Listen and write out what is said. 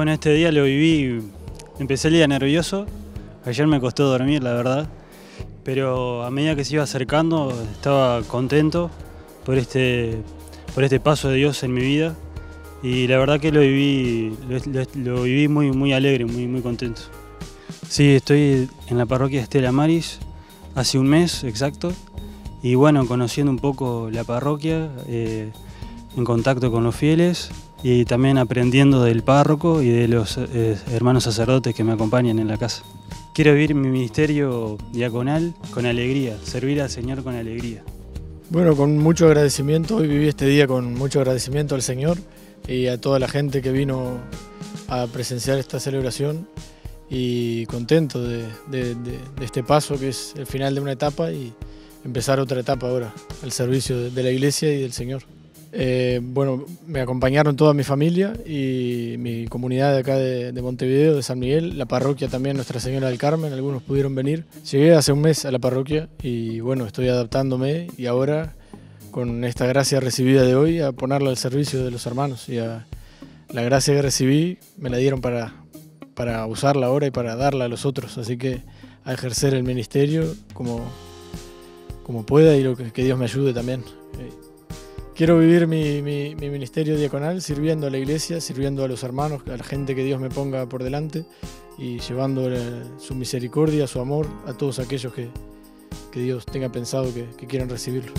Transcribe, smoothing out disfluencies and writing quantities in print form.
Bueno, este día lo viví, empecé el día nervioso, ayer me costó dormir, la verdad, pero a medida que se iba acercando estaba contento por este paso de Dios en mi vida y la verdad que lo viví muy alegre, muy contento. Sí, estoy en la parroquia Estela Maris hace un mes exacto y bueno, conociendo un poco la parroquia, en contacto con los fieles y también aprendiendo del párroco y de los hermanos sacerdotes que me acompañan en la casa. Quiero vivir mi ministerio diaconal con alegría, servir al Señor con alegría. Bueno, con mucho agradecimiento, hoy viví este día con mucho agradecimiento al Señor y a toda la gente que vino a presenciar esta celebración y contento de este paso que es el final de una etapa y empezar otra etapa ahora, al servicio de la Iglesia y del Señor. Bueno, me acompañaron toda mi familia y mi comunidad de acá de Montevideo, de San Miguel, la parroquia también, Nuestra Señora del Carmen, algunos pudieron venir. Llegué hace un mes a la parroquia y bueno, estoy adaptándome y ahora con esta gracia recibida de hoy a ponerla al servicio de los hermanos y a la gracia que recibí me la dieron para usarla ahora y para darla a los otros, así que a ejercer el ministerio como pueda y lo que Dios me ayude también. Quiero vivir mi ministerio diaconal sirviendo a la Iglesia, sirviendo a los hermanos, a la gente que Dios me ponga por delante y llevando su misericordia, su amor a todos aquellos que Dios tenga pensado que quieran recibirlo.